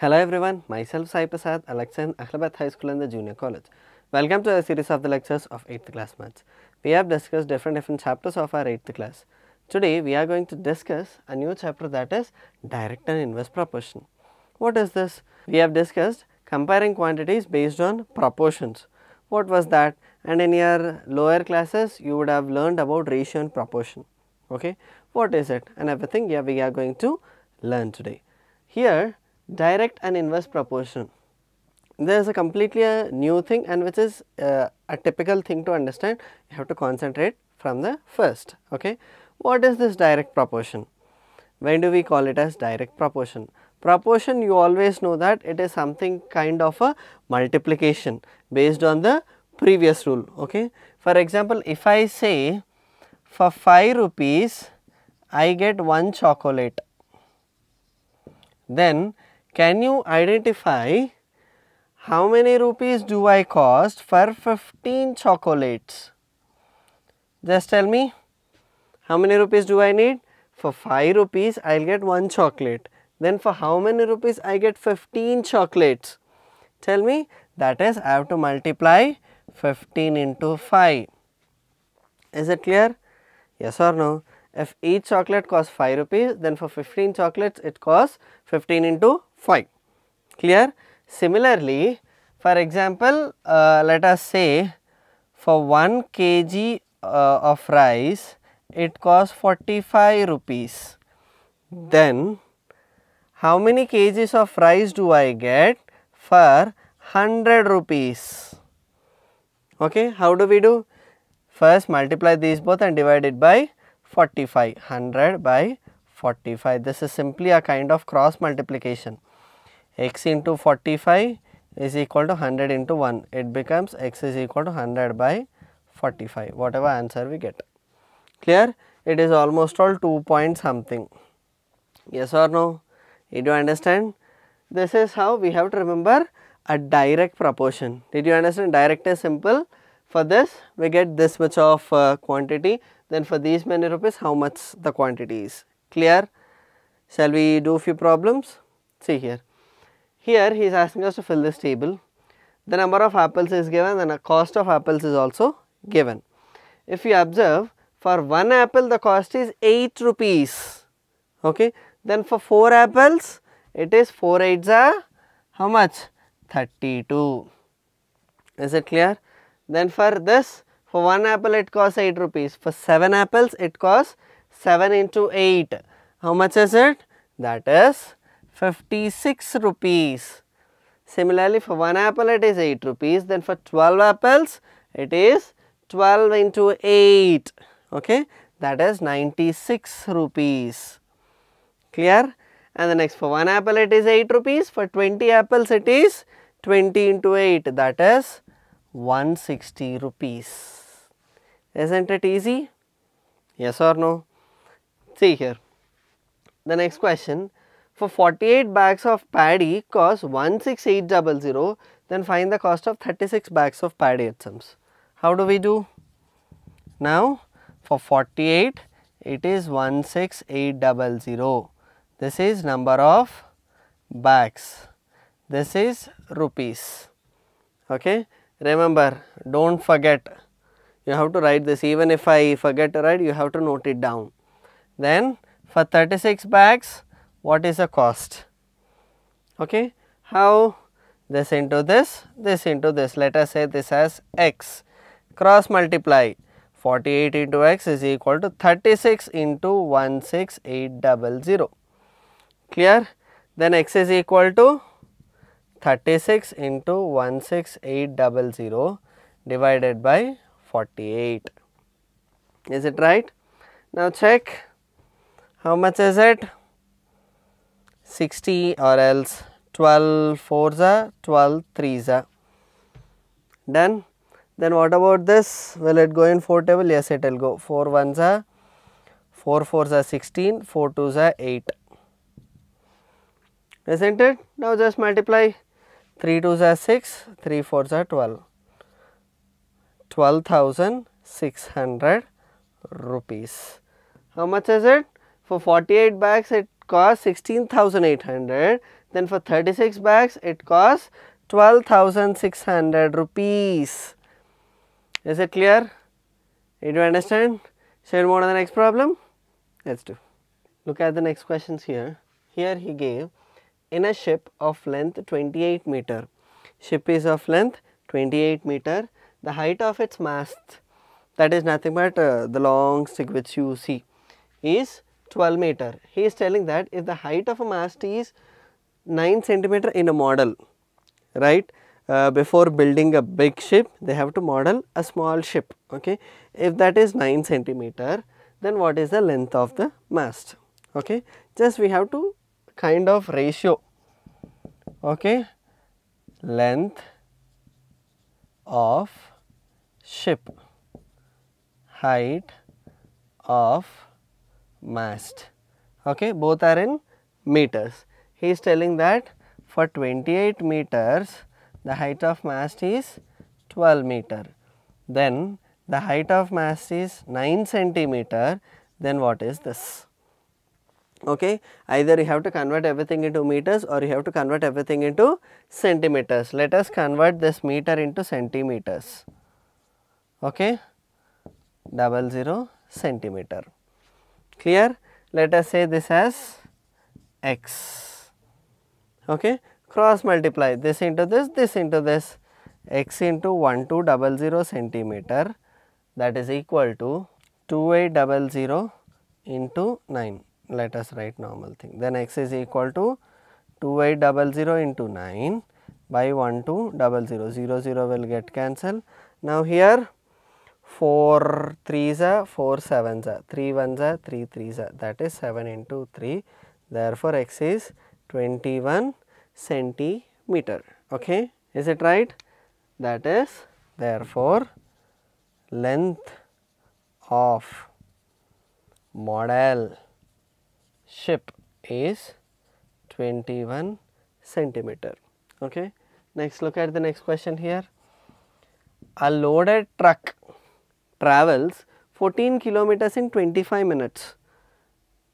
Hello everyone, myself Sai Prasad, a lecturer in Akhlabath High School and the Junior College. Welcome to a series of the lectures of 8th class maths. We have discussed different chapters of our 8th class. Today we are going to discuss a new chapter, that is direct and inverse proportion. What is this? We have discussed comparing quantities based on proportions. What was that? And in your lower classes you would have learned about ratio and proportion. Okay, what is it and everything? Yeah, we are going to learn today. Here, direct and inverse proportion. There is a completely new thing, and which is a typical thing to understand. You have to concentrate from the first. Okay, what is this direct proportion? When do we call it as direct proportion? Proportion, you always know that it is something kind of a multiplication based on the previous rule. Okay, for example, if I say for 5 rupees I get 1 chocolate, then can you identify how many rupees do I cost for 15 chocolates? Just tell me, how many rupees do I need? For 5 rupees I will get 1 chocolate. Then for how many rupees I get 15 chocolates? Tell me. That is, I have to multiply 15 into 5. Is it clear? Yes or no? If each chocolate costs 5 rupees, then for 15 chocolates it costs 15 into 5. Clear? Similarly, for example, let us say for 1 kg of rice it costs 45 rupees. Then how many kgs of rice do I get for 100 rupees? Okay, how do we do? First multiply these both and divide it by 45, 100 by 45. This is simply a kind of cross multiplication. X into 45 is equal to 100 into 1. It becomes x is equal to 100 by 45, whatever answer we get. Clear? It is almost all 2 point something. Yes or no? Did you understand? This is how we have to remember a direct proportion. Did you understand? Direct is simple. For this we get this much of quantity. Then for these many rupees, how much the quantity is. Clear? Shall we do few problems? See here. Here he is asking us to fill this table. The number of apples is given and the cost of apples is also given. If you observe, for 1 apple the cost is 8 rupees. Okay. Then for 4 apples it is 4 8s are how much? 32. Is it clear? Then for this, for 1 apple it costs 8 rupees. For 7 apples it costs 7 into 8. How much is it? That is 56 rupees. Similarly, for 1 apple it is 8 rupees. Then for 12 apples it is 12 into 8. Okay, that is 96 rupees. Clear? And the next, for 1 apple it is 8 rupees. For 20 apples it is 20 into 8. That is 160 rupees. Isn't it easy? Yes or no? See here. The next question, for 48 bags of paddy costs 16800, then find the cost of 36 bags of paddy it sums. How do we do? Now for 48 it is 16800. This is number of bags. This is rupees. Okay. Remember, don't forget. You have to write this. Even if I forget to write, you have to note it down. Then for 36 bags, what is the cost? Okay, how? This into this, this into this. Let us say this as x. Cross multiply. 48 into x is equal to 36 into 16800. Clear? Then x is equal to 36 into 16800 divided by 48. Is it right? Now check, how much is it? 60, or else 12 4s are 12 3s are. Done. Then what about this? Will it go in 4 table? Yes, it will go. 4 1s are 4 4s are 16, 4 2s are 8. Isn't it? Now just multiply. 3 2s are 6, 3 4s are 12. 12,600 rupees. How much is it? For 48 bags it costs 16,800. Then for 36 bags, it costs 12,600 rupees. Is it clear? Did you understand? Shall we move on to the next problem? Let's do. Look at the next questions here. Here he gave, in a ship of length 28 meter. Ship is of length 28 meter. The height of its mast, that is nothing but the long stick which you see, is 12 meter. He is telling that if the height of a mast is 9 centimeter in a model, right? Before building a big ship, they have to model a small ship, okay? If that is 9 centimeter, then what is the length of the mast, okay? Just we have to kind of ratio, okay? Length of ship, height of mast, okay? Both are in meters. He is telling that for 28 meters, the height of mast is 12 meter. Then the height of mast is 9 centimeter. Then what is this? Okay, either you have to convert everything into meters or you have to convert everything into centimeters. Let us convert this meter into centimeters. Okay, 00 centimeter. Clear? Let us say this as x. Okay, cross multiply this into this, x into 1200 centimeter, that is equal to 2800 into 9. Let us write normal thing. Then x is equal to 2800 into 9 by 1200. 00 will get cancelled. Now here 4 3s are 4 7s are 3 1s are 3 3s are, that is 7 into 3. Therefore x is 21 centimeter. Okay, is it right? That is therefore length of model ship is 21 centimeter. Okay, next look at the next question here. A loaded truck travels 14 kilometers in 25 minutes.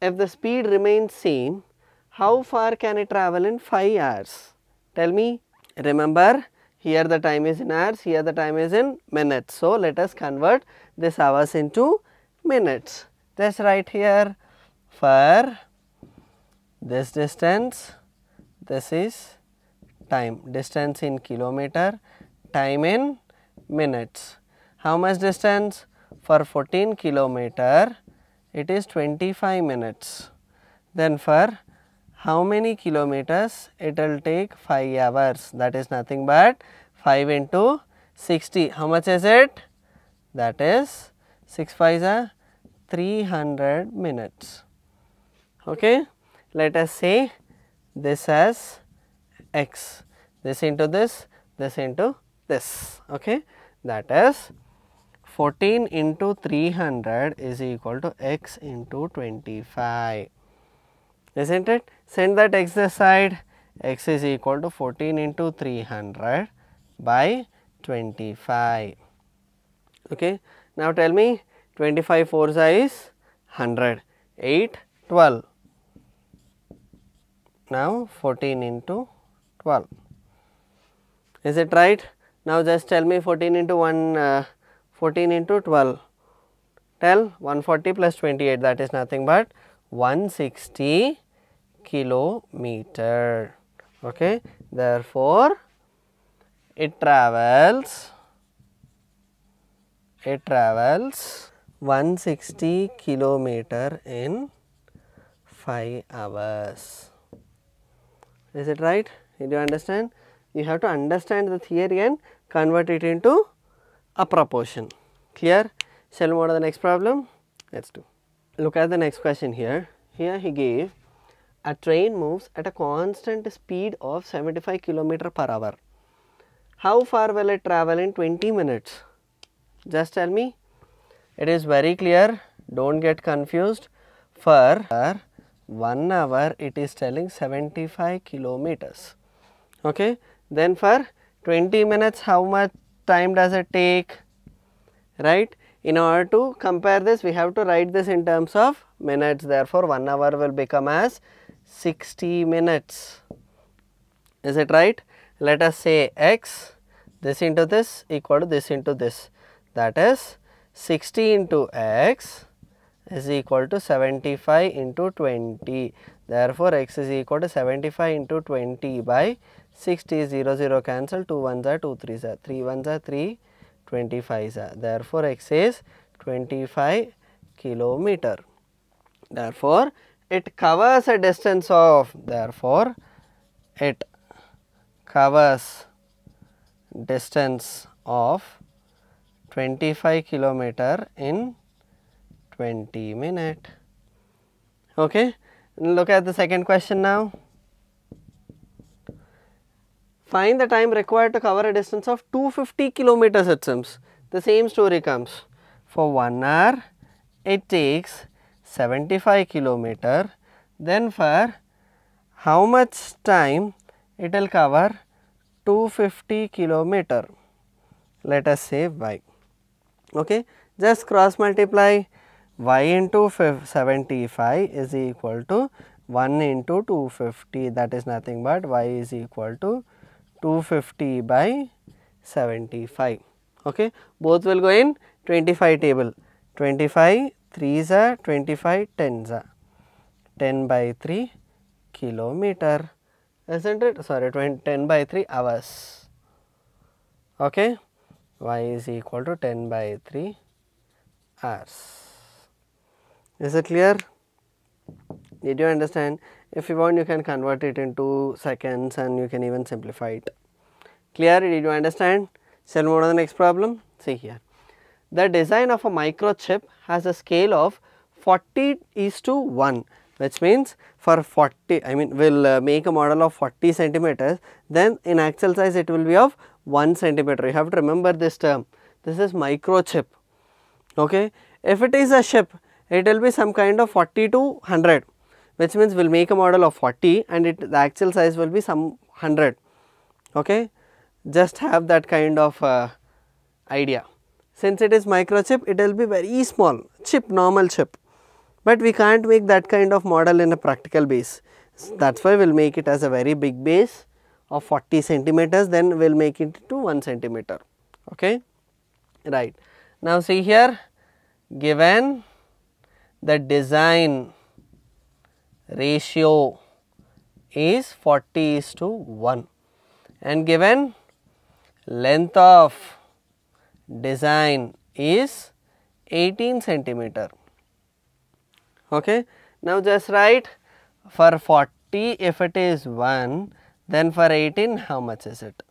If the speed remains same, how far can it travel in 5 hours? Tell me. Remember, here the time is in hours, here the time is in minutes. So let us convert this hours into minutes. Just write here, for this distance, this is time. Distance in kilometer, time in minutes. How much distance? For 14 kilometer, it is 25 minutes. Then for how many kilometers? It will take 5 hours. That is nothing but 5 into 60. How much is it? That is 6 5s are 300 minutes. Okay, let us say this as x, this into this, this into this, okay, that is 14 into 300 is equal to x into 25, isn't it? Send that x this side, x is equal to 14 into 300 by 25, okay. Now tell me, 25 fours is 100, 8, 12. Now 14 into 12, is it right? Now just tell me 14 into 12, tell 140 plus 28, that is nothing but 160 kilometer, okay. Therefore, it travels 160 kilometer in 5 hours. Is it right? Did you understand? You have to understand the theory and convert it into a proportion. Clear? Shall we move on to the next problem? Let's do. Look at the next question here. Here he gave, a train moves at a constant speed of 75 km per hour. How far will it travel in 20 minutes? Just tell me. It is very clear. Don't get confused. For 1 hour it is telling 75 kilometers, okay. Then for 20 minutes how much time does it take, right? In order to compare this, we have to write this in terms of minutes. Therefore 1 hour will become as 60 minutes, Is it right? Let us say x, this into this equal to this into this. That is 60 into x is equal to 75 into 20. Therefore, x is equal to 75 into 20 by 60. 0, 0 cancel, 2 1s are 2, 3s are 3, 1s are 3, 25s are. Therefore, x is 25 kilometer. Therefore, it covers a distance of, therefore, it covers distance of 25 kilometer in 20 minutes. Okay. Look at the second question now. Find the time required to cover a distance of 250 kilometers. It seems the same story comes. For 1 hour, it takes 75 kilometer. Then for how much time it will cover 250 kilometer? Let us say y. Okay, just cross multiply. Y into 75 is equal to 1 into 250, that is nothing but y is equal to 250 by 75. Okay, both will go in 25 table. 25 3s are 25 10s are 10 by 3 kilometer, isn't it? Sorry, 10 by 3 hours. Okay, y is equal to 10 by 3 hours. Is it clear? Did you understand? If you want, you can convert it into seconds and you can even simplify it. Clear? Did you understand? Shall we move on to the next problem? See here. The design of a microchip has a scale of 40:1, which means for 40, I mean, we'll make a model of 40 centimeters, then in actual size it will be of 1 centimeter. You have to remember this term. This is microchip. Okay. If it is a ship, it will be some kind of 40 to 100, which means we will make a model of 40 and the actual size will be some 100. Okay, just have that kind of idea. Since it is microchip, it will be very small chip, normal chip, but we can't make that kind of model in a practical base. So that's why we will make it as a very big base of 40 centimeters, then we will make it to 1 centimeter. Okay, right. Now see here, given the design ratio is 40:1 and given length of design is 18 centimeter. Okay. Now, just write for 40 if it is 1, then for 18 how much is it?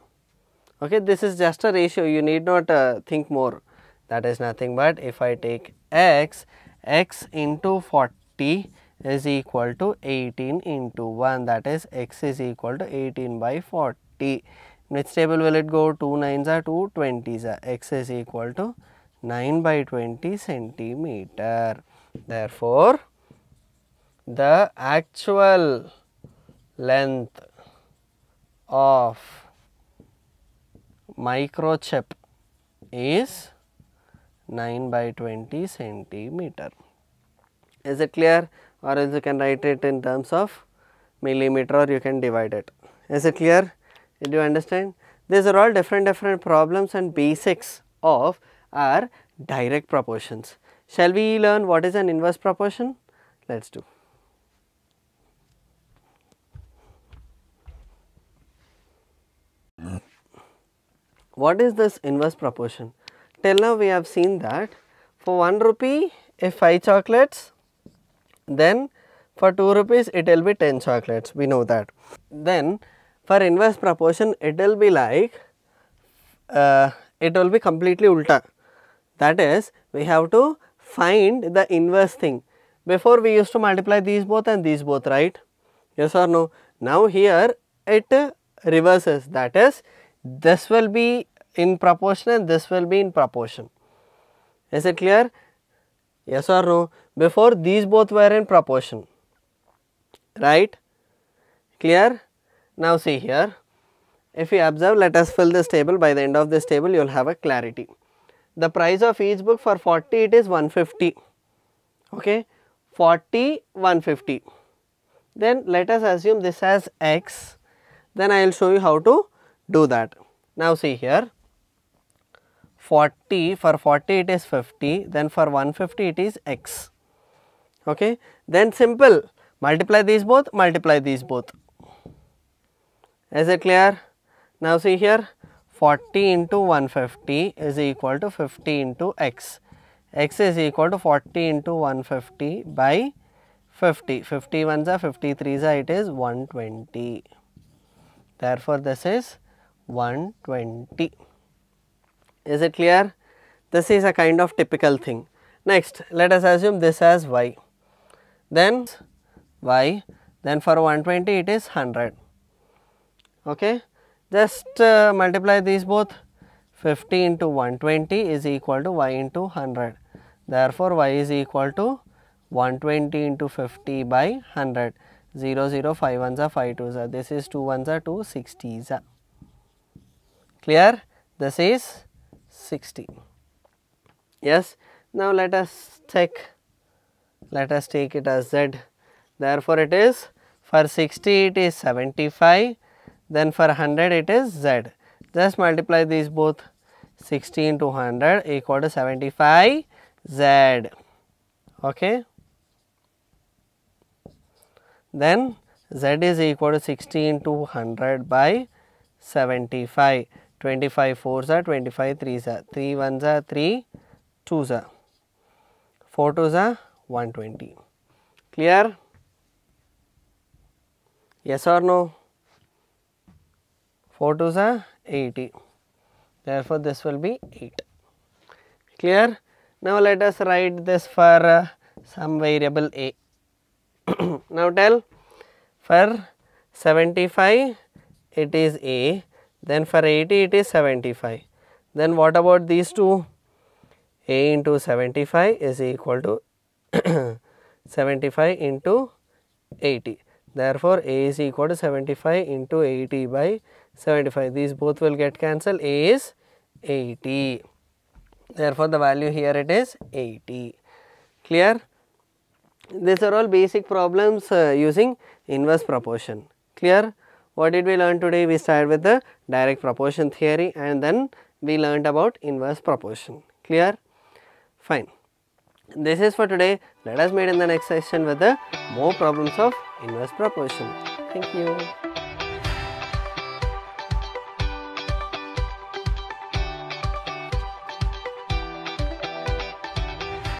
Okay. This is just a ratio, you need not think more. That is nothing but if I take x, x into 40 is equal to 18 into 1, that is x is equal to 18 by 40. In which table will it go? 2 9s are 2 20s are. X is equal to 9 by 20 centimeter. Therefore, the actual length of microchip is 9 by 20 centimeter. Is it clear? Or else you can write it in terms of millimeter, or you can divide it. Is it clear? Did you understand? These are all different problems and basics of our direct proportions. Shall we learn what is an inverse proportion? Let us do. What is this inverse proportion? Till now we have seen that for 1 rupee if 5 chocolates, then for 2 rupees it will be 10 chocolates, we know that. Then for inverse proportion it will be like, it will be completely ulta. That is, we have to find the inverse thing. Before we used to multiply these both and these both, right? Yes or no? Now here it reverses, that is, this will be in proportion and this will be in proportion. Is it clear? Yes or no? Before these both were in proportion, right? Clear? Now see here, if you observe, let us fill this table. By the end of this table you will have a clarity. The price of each book for 40, it is 150. Okay, 40 150. Then let us assume this as x, Then I will show you how to do that. Now see here, 40, for 40 it is 50, then for 150 it is x. Okay. Then simple, multiply these both, multiply these both. Is it clear? Now see here, 40 into 150 is equal to 50 into x. X is equal to 40 into 150 by 50. 50 ones are 53s are, it is 120. Therefore, this is 120. Is it clear? This is a kind of typical thing. Next, let us assume this as y. Then y, then for 120 it is 100. Okay. Just multiply these both. 50 into 120 is equal to y into 100. Therefore, y is equal to 120 into 50 by 100. 0, 0, 5 ones are 5 twos are. This is 2 ones are 2, 60s are. Clear? This is 60. Yes. Now, let us check. Let us take it as z. Therefore, it is for 60 it is 75. Then for 100 it is z. Just multiply these both, 60 into 100 equal to 75 z. Okay. Then z is equal to 60 into 100 by 75. 25 4s are 25 3s are, 3 1s are 3, 2s are, 4 2s are 120. Clear? Yes or no? 4 2s are 80. Therefore, this will be 8. Clear? Now, let us write this for some variable a. Now, tell for 75 it is a, then for 80 it is 75. Then, what about these two? A into 75 is equal to 75 into 80. Therefore, a is equal to 75 into 80 by 75. These both will get cancelled. A is 80. Therefore, the value here it is 80. Clear? These are all basic problems using inverse proportion. Clear? What did we learn today? We started with the direct proportion theory and then we learned about inverse proportion. Clear? Fine. This is for today. Let us meet in the next session with the more problems of inverse proportion. Thank you.